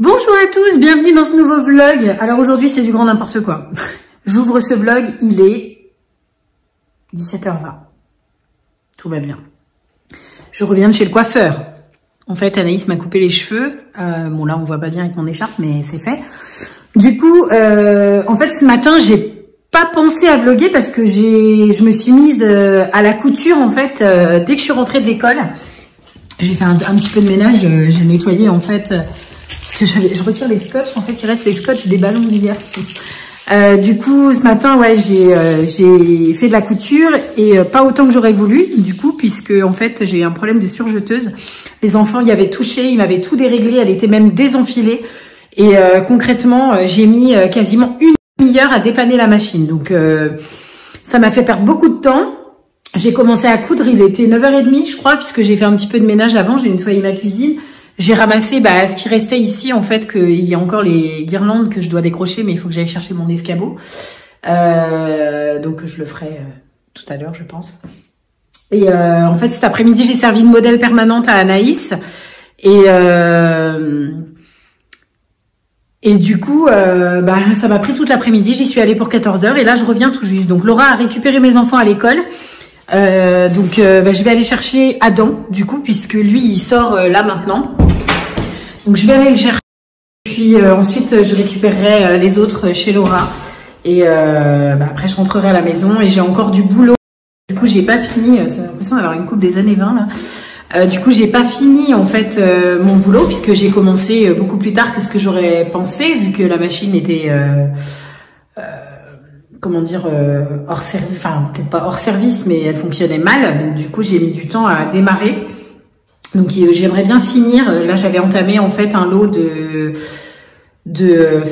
Bonjour à tous, bienvenue dans ce nouveau vlog. Alors aujourd'hui c'est du grand n'importe quoi. J'ouvre ce vlog, il est 17h20. Tout va bien. Je reviens de chez le coiffeur. En fait Anaïs m'a coupé les cheveux. Bon là on voit pas bien avec mon écharpe mais c'est fait. Du coup en fait ce matin j'ai pas pensé à vlogger parce que je me suis mise à la couture en fait dès que je suis rentrée de l'école. J'ai fait un petit peu de ménage, j'ai nettoyé en fait, parce que je retire les scotchs, en fait il reste les scotchs des ballons d'hiver. Du coup ce matin ouais j'ai fait de la couture et pas autant que j'aurais voulu du coup puisque en fait j'ai eu un problème de surjeteuse. Les enfants y avaient touché, ils m'avaient tout déréglé, elle était même désenfilée et concrètement j'ai mis quasiment une demi-heure à dépanner la machine. Donc ça m'a fait perdre beaucoup de temps. J'ai commencé à coudre, il était 9h30 je crois, puisque j'ai fait un petit peu de ménage avant, j'ai nettoyé ma cuisine, j'ai ramassé ce qui restait ici en fait, qu'il y a encore les guirlandes que je dois décrocher, mais il faut que j'aille chercher mon escabeau, donc je le ferai tout à l'heure je pense. Et en fait cet après-midi j'ai servi de modèle permanente à Anaïs, et du coup, ça m'a pris toute l'après-midi, j'y suis allée pour 14h et là je reviens tout juste. Donc Laura a récupéré mes enfants à l'école. Je vais aller chercher Adam du coup puisque lui il sort là maintenant, donc je vais aller le chercher puis ensuite je récupérerai les autres chez Laura et après je rentrerai à la maison et j'ai encore du boulot du coup j'ai pas fini, j'ai l'impression d'avoir une coupe des années 20 là. Du coup j'ai pas fini en fait mon boulot puisque j'ai commencé beaucoup plus tard que ce que j'aurais pensé vu que la machine était hors service, enfin peut-être pas hors service mais elle fonctionnait mal, donc du coup j'ai mis du temps à démarrer, donc j'aimerais bien finir, là j'avais entamé en fait un lot de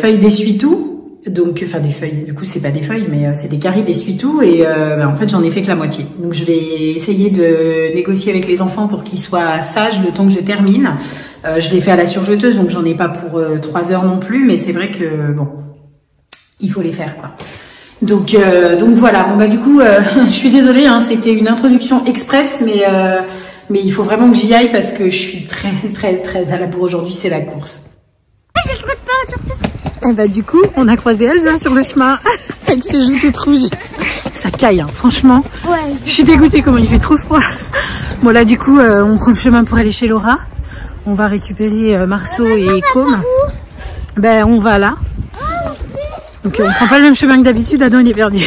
feuilles d'essuie-tout, donc enfin des feuilles, du coup c'est pas des feuilles mais c'est des carrés d'essuie-tout et en fait j'en ai fait que la moitié, donc je vais essayer de négocier avec les enfants pour qu'ils soient sages le temps que je termine. Je l'ai fait à la surjeteuse donc j'en ai pas pour 3 heures non plus, mais c'est vrai que bon, il faut les faire quoi. Donc voilà, bon bah du coup je suis désolée hein, c'était une introduction express mais il faut vraiment que j'y aille parce que je suis très à la bourre aujourd'hui, c'est la course. Ah, j'ai le droit de pas, surtout. Et bah du coup on a croisé Elsa sur le chemin avec ses joues toutes rouges. Ça caille hein, franchement. Ouais, je suis dégoûtée comment il fait trop froid. Bon là du coup on prend le chemin pour aller chez Laura. On va récupérer Marceau et Côme. Ben on va là. Donc on prend pas le même chemin que d'habitude, Adam il est perdu.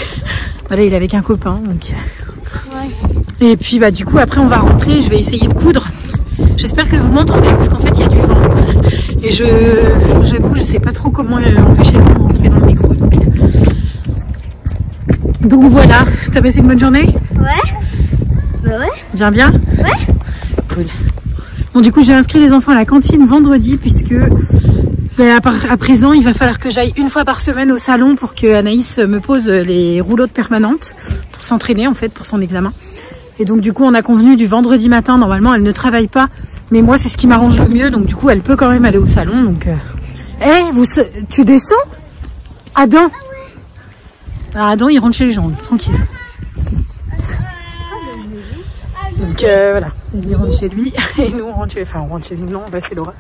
Voilà, il est avec un copain donc. Ouais. Et puis bah du coup après on va rentrer, je vais essayer de coudre. J'espère que vous m'entendez parce qu'en fait il y a du vent. Et j'avoue, je sais pas trop comment empêcher le vent d'entrer dans le micro. Donc voilà, t'as passé une bonne journée? Ouais. Bah ouais. Bien? Ouais. Cool. Bon du coup j'ai inscrit les enfants à la cantine vendredi puisque. Mais à présent, il va falloir que j'aille une fois par semaine au salon pour que Anaïs me pose les rouleaux de permanente pour s'entraîner en fait pour son examen. Et donc du coup, on a convenu du vendredi matin. Normalement, elle ne travaille pas, mais moi, c'est ce qui m'arrange le mieux. Donc du coup, elle peut quand même aller au salon. Donc, tu descends, Adam. Alors, Adam, il rentre chez les gens, tranquille. Donc voilà, il rentre chez lui et nous on va chez Laura.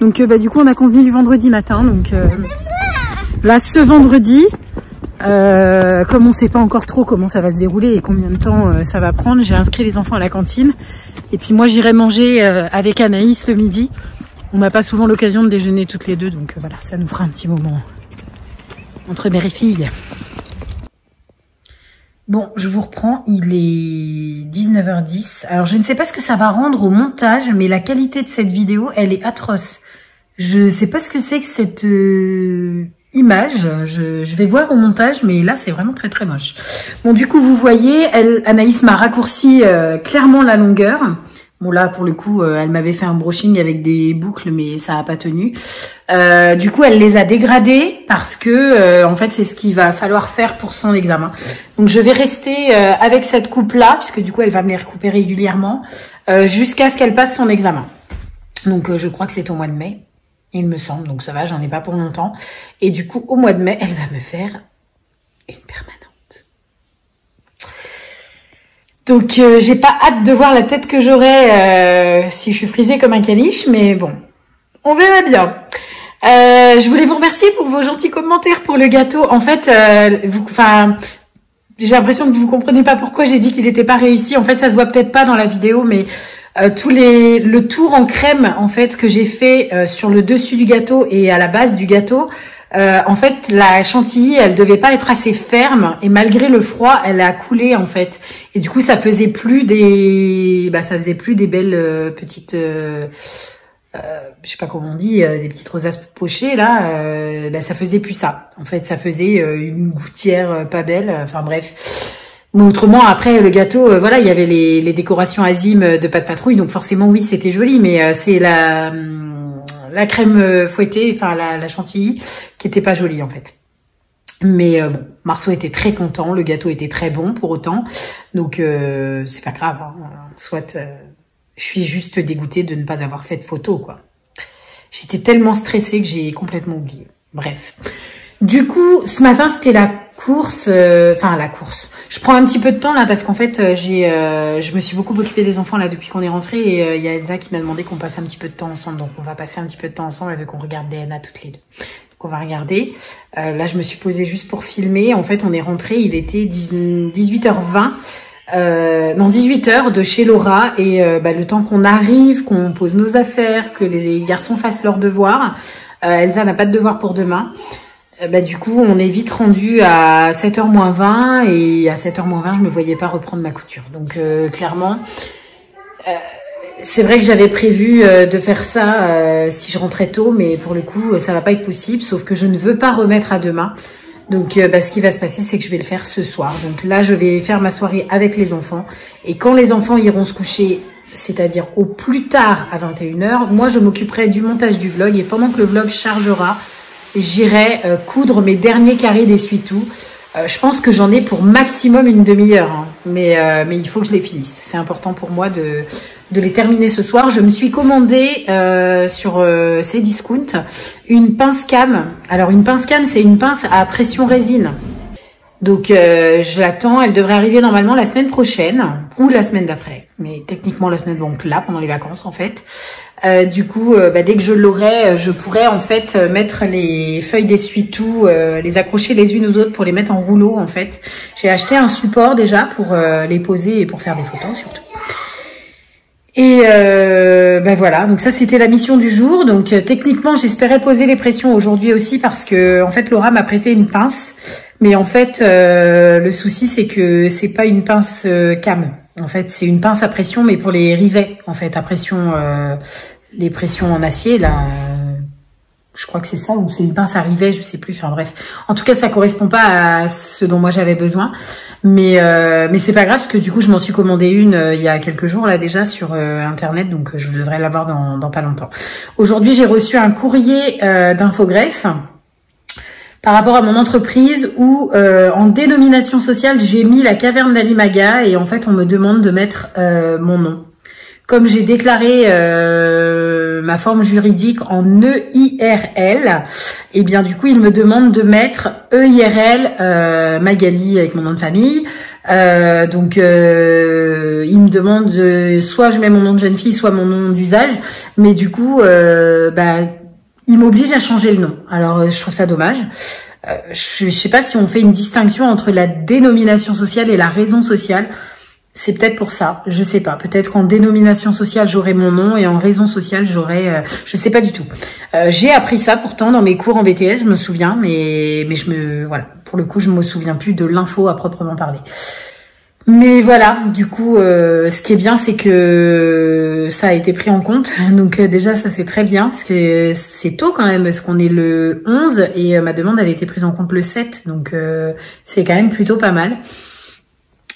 Donc du coup on a convenu du vendredi matin, donc là ce vendredi, comme on sait pas encore trop comment ça va se dérouler et combien de temps ça va prendre, j'ai inscrit les enfants à la cantine et puis moi j'irai manger avec Anaïs le midi. On n'a pas souvent l'occasion de déjeuner toutes les deux, donc voilà, ça nous fera un petit moment entre mère et fille. Bon, je vous reprends, il est 19h10. Alors, je ne sais pas ce que ça va rendre au montage, mais la qualité de cette vidéo, elle est atroce. Je sais pas ce que c'est que cette image. Je vais voir au montage, mais là, c'est vraiment très moche. Bon, du coup, vous voyez, Anaïs m'a raccourci clairement la longueur. Bon, là, pour le coup, elle m'avait fait un brushing avec des boucles, mais ça n'a pas tenu. Du coup, elle les a dégradés parce que, en fait, c'est ce qu'il va falloir faire pour son examen. Donc, je vais rester avec cette coupe-là, puisque du coup, elle va me les recouper régulièrement, jusqu'à ce qu'elle passe son examen. Donc, je crois que c'est au mois de mai, il me semble. Donc, ça va, j'en ai pas pour longtemps. Et du coup, au mois de mai, elle va me faire une permanente. Donc, j'ai pas hâte de voir la tête que j'aurai si je suis frisée comme un caniche, mais bon, on verra bien. Je voulais vous remercier pour vos gentils commentaires pour le gâteau. En fait, j'ai l'impression que vous comprenez pas pourquoi j'ai dit qu'il n'était pas réussi. En fait, ça se voit peut-être pas dans la vidéo, mais le tour en crème en fait que j'ai fait sur le dessus du gâteau et à la base du gâteau, en fait, la chantilly, elle devait pas être assez ferme et malgré le froid, elle a coulé en fait. Et du coup, ça faisait plus des, ça faisait plus des belles petites. Je sais pas comment on dit, les petites rosaces pochées là, ça faisait plus ça. En fait, ça faisait une gouttière pas belle, enfin bref. Mais autrement, après, le gâteau, voilà, il y avait les décorations azim de Pat Patrouille, donc forcément, oui, c'était joli, mais c'est la crème fouettée, enfin la chantilly, qui était pas jolie en fait. Mais bon, Marceau était très content, le gâteau était très bon pour autant, donc c'est pas grave, hein, soit... Je suis juste dégoûtée de ne pas avoir fait de photo, quoi. J'étais tellement stressée que j'ai complètement oublié. Bref. Du coup, ce matin, c'était la course. La course. Je prends un petit peu de temps, là, parce qu'en fait, je me suis beaucoup occupée des enfants, là, depuis qu'on est rentrés. Et il y a Elsa qui m'a demandé qu'on passe un petit peu de temps ensemble. Donc, on va passer un petit peu de temps ensemble avec qu'on regarde Diana toutes les deux. Donc, on va regarder. Là, je me suis posée juste pour filmer. En fait, on est rentrés. Il était 18h20. Non, 18h de chez Laura et le temps qu'on arrive, qu'on pose nos affaires, que les garçons fassent leurs devoirs. Elsa n'a pas de devoir pour demain. Du coup, on est vite rendu à 7h-20 et à 7h-20, je me voyais pas reprendre ma couture. Donc clairement, c'est vrai que j'avais prévu de faire ça si je rentrais tôt, mais pour le coup, ça va pas être possible, sauf que je ne veux pas remettre à demain. Donc ce qui va se passer, c'est que je vais le faire ce soir. Donc là, je vais faire ma soirée avec les enfants. Et quand les enfants iront se coucher, c'est-à-dire au plus tard à 21h, moi, je m'occuperai du montage du vlog. Et pendant que le vlog chargera, j'irai coudre mes derniers carrés d'essuie-tout. Je pense que j'en ai pour maximum une demi-heure. Hein. Mais il faut que je les finisse. C'est important pour moi de les terminer ce soir. Je me suis commandé sur Cdiscount une pince cam. Alors une pince cam, c'est une pince à pression résine. Donc je l'attends, elle devrait arriver normalement la semaine prochaine ou la semaine d'après. Mais techniquement la semaine, donc là, pendant les vacances en fait. Du coup, dès que je l'aurai, je pourrai en fait mettre les feuilles d'essuie-tout, les accrocher les unes aux autres pour les mettre en rouleau en fait. J'ai acheté un support déjà pour les poser et pour faire des photos surtout. Et voilà, donc ça c'était la mission du jour. Donc techniquement j'espérais poser les pressions aujourd'hui aussi parce que en fait Laura m'a prêté une pince, mais en fait le souci c'est que c'est pas une pince cam. En fait c'est une pince à pression mais pour les rivets en fait à pression, les pressions en acier là. Je crois que c'est ça, ou c'est une pince à rivets, je sais plus. Enfin bref, en tout cas, ça correspond pas à ce dont moi j'avais besoin. Mais c'est pas grave, parce que du coup, je m'en suis commandé une il y a quelques jours là déjà sur internet, donc je devrais l'avoir dans pas longtemps. Aujourd'hui, j'ai reçu un courrier d'infogreffe par rapport à mon entreprise où en dénomination sociale, j'ai mis la caverne d'Alimaga et en fait, on me demande de mettre mon nom. Comme j'ai déclaré ma forme juridique en EIRL, et bien du coup il me demande de mettre EIRL Magali avec mon nom de famille. Il me demande soit je mets mon nom de jeune fille, soit mon nom d'usage, mais du coup il m'oblige à changer le nom. Alors je trouve ça dommage. Je sais pas si on fait une distinction entre la dénomination sociale et la raison sociale. C'est peut-être pour ça, je sais pas. Peut-être qu'en dénomination sociale, j'aurai mon nom et en raison sociale, j'aurai... je sais pas du tout. J'ai appris ça pourtant dans mes cours en BTS, je me souviens, mais je me... Voilà, pour le coup, je me souviens plus de l'info à proprement parler. Mais voilà, du coup, ce qui est bien, c'est que ça a été pris en compte. Donc déjà, ça c'est très bien, parce que c'est tôt quand même, parce qu'on est le 11 et ma demande, elle a été prise en compte le 7. Donc c'est quand même plutôt pas mal.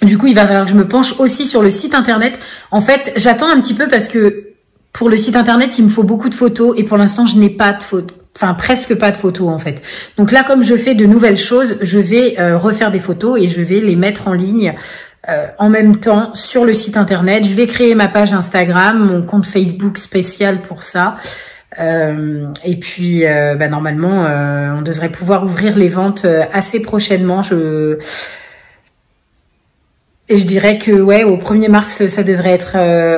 Du coup, il va falloir que je me penche aussi sur le site internet. En fait, j'attends un petit peu parce que pour le site internet, il me faut beaucoup de photos et pour l'instant, je n'ai pas de photos, enfin presque pas de photos en fait. Donc là, comme je fais de nouvelles choses, je vais refaire des photos et je vais les mettre en ligne en même temps sur le site internet. Je vais créer ma page Instagram, mon compte Facebook spécial pour ça. Et puis normalement, on devrait pouvoir ouvrir les ventes assez prochainement. Et je dirais que ouais, au 1er mars, ça devrait être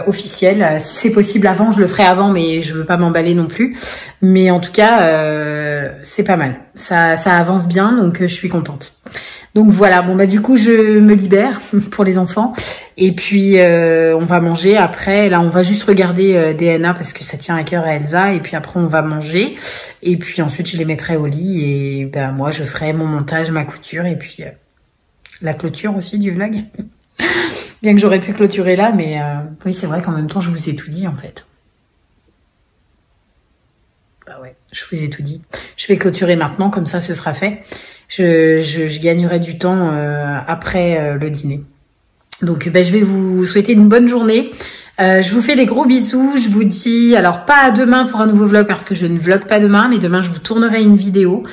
officiel. Si c'est possible avant, je le ferai avant, mais je veux pas m'emballer non plus. Mais en tout cas, c'est pas mal. Ça avance bien, donc je suis contente. Donc voilà, bon bah du coup, je me libère pour les enfants. Et puis, on va manger après. Là, on va juste regarder DNA parce que ça tient à cœur à Elsa. Et puis après, on va manger. Et puis ensuite, je les mettrai au lit. Et ben moi, je ferai mon montage, ma couture et puis la clôture aussi du vlog. Bien que j'aurais pu clôturer là, mais oui, c'est vrai qu'en même temps, je vous ai tout dit, en fait. Bah ouais, je vous ai tout dit. Je vais clôturer maintenant, comme ça, ce sera fait. Je gagnerai du temps après le dîner. Donc, bah, je vais vous souhaiter une bonne journée. Je vous fais des gros bisous. Je vous dis, alors pas à demain pour un nouveau vlog parce que je ne vlog pas demain, mais demain je vous tournerai une vidéo.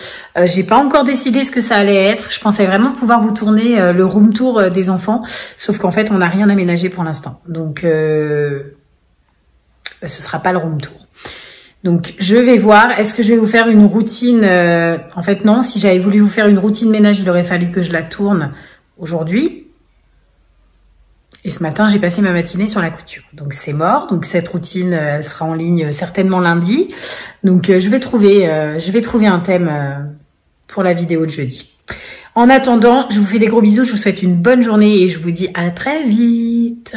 J'ai pas encore décidé ce que ça allait être. Je pensais vraiment pouvoir vous tourner le room tour des enfants, sauf qu'en fait on n'a rien aménagé pour l'instant. Donc bah, ce sera pas le room tour. Donc je vais voir, est-ce que je vais vous faire une routine en fait non, si j'avais voulu vous faire une routine ménage, il aurait fallu que je la tourne aujourd'hui. Et ce matin, j'ai passé ma matinée sur la couture. Donc, c'est mort. Donc, cette routine, elle sera en ligne certainement lundi. Donc, je vais trouver un thème pour la vidéo de jeudi. En attendant, je vous fais des gros bisous. Je vous souhaite une bonne journée et je vous dis à très vite.